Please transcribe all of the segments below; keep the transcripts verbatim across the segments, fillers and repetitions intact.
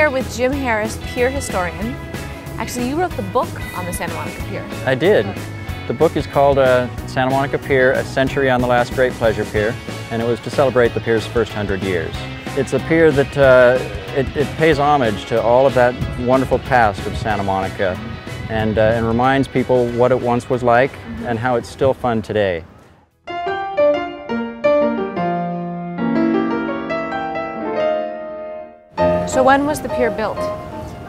here with Jim Harris, pier historian. Actually, you wrote the book on the Santa Monica Pier. I did. The book is called uh, Santa Monica Pier, A Century on the Last Great Pleasure Pier, and it was to celebrate the pier's first hundred years. It's a pier that uh, it, it pays homage to all of that wonderful past of Santa Monica and, uh, and reminds people what it once was like and how it's still fun today. So when was the pier built?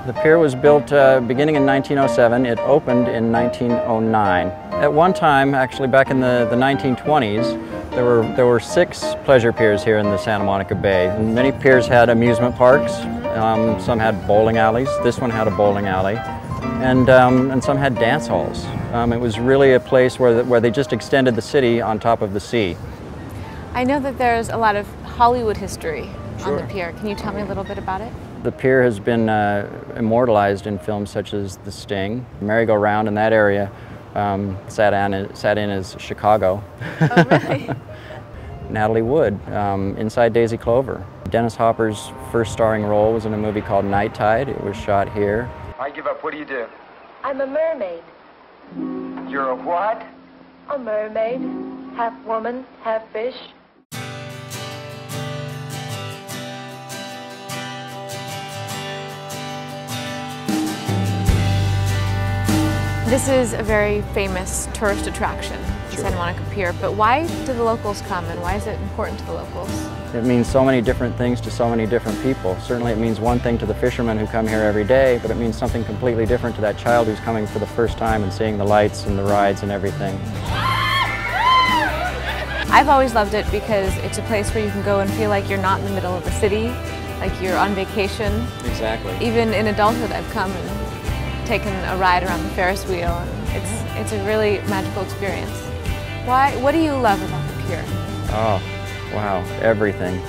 The pier was built uh, beginning in nineteen oh seven. It opened in nineteen oh nine. At one time, actually back in the, the nineteen twenties, there were, there were six pleasure piers here in the Santa Monica Bay. And many piers had amusement parks. Um, some had bowling alleys. This one had a bowling alley. And, um, and some had dance halls. Um, it was really a place where, the, where they just extended the city on top of the sea. I know that there's a lot of Hollywood history Sure. on the pier. Can you tell me a little bit about it? The pier has been uh, immortalized in films such as The Sting. Merry-Go-Round in that area um, sat, on, sat in as Chicago. Oh, really? Natalie Wood, um, Inside Daisy Clover. Dennis Hopper's first starring role was in a movie called Night Tide. It was shot here. I give up. What do you do? I'm a mermaid. You're a what? A mermaid. Half woman, half fish. This is a very famous tourist attraction, the Sure. Santa Monica Pier, but why do the locals come and why is it important to the locals? It means so many different things to so many different people. Certainly it means one thing to the fishermen who come here every day, but it means something completely different to that child who's coming for the first time and seeing the lights and the rides and everything. I've always loved it because it's a place where you can go and feel like you're not in the middle of the city, like you're on vacation. Exactly. Even in adulthood I've come and taken a ride around the Ferris wheel. It's, it's a really magical experience. Why, what do you love about the pier? Oh, wow, everything.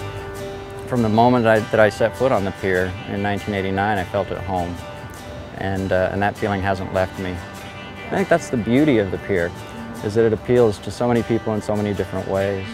From the moment I, that I set foot on the pier in nineteen eighty-nine, I felt at home. And, uh, and that feeling hasn't left me. I think that's the beauty of the pier, is that it appeals to so many people in so many different ways.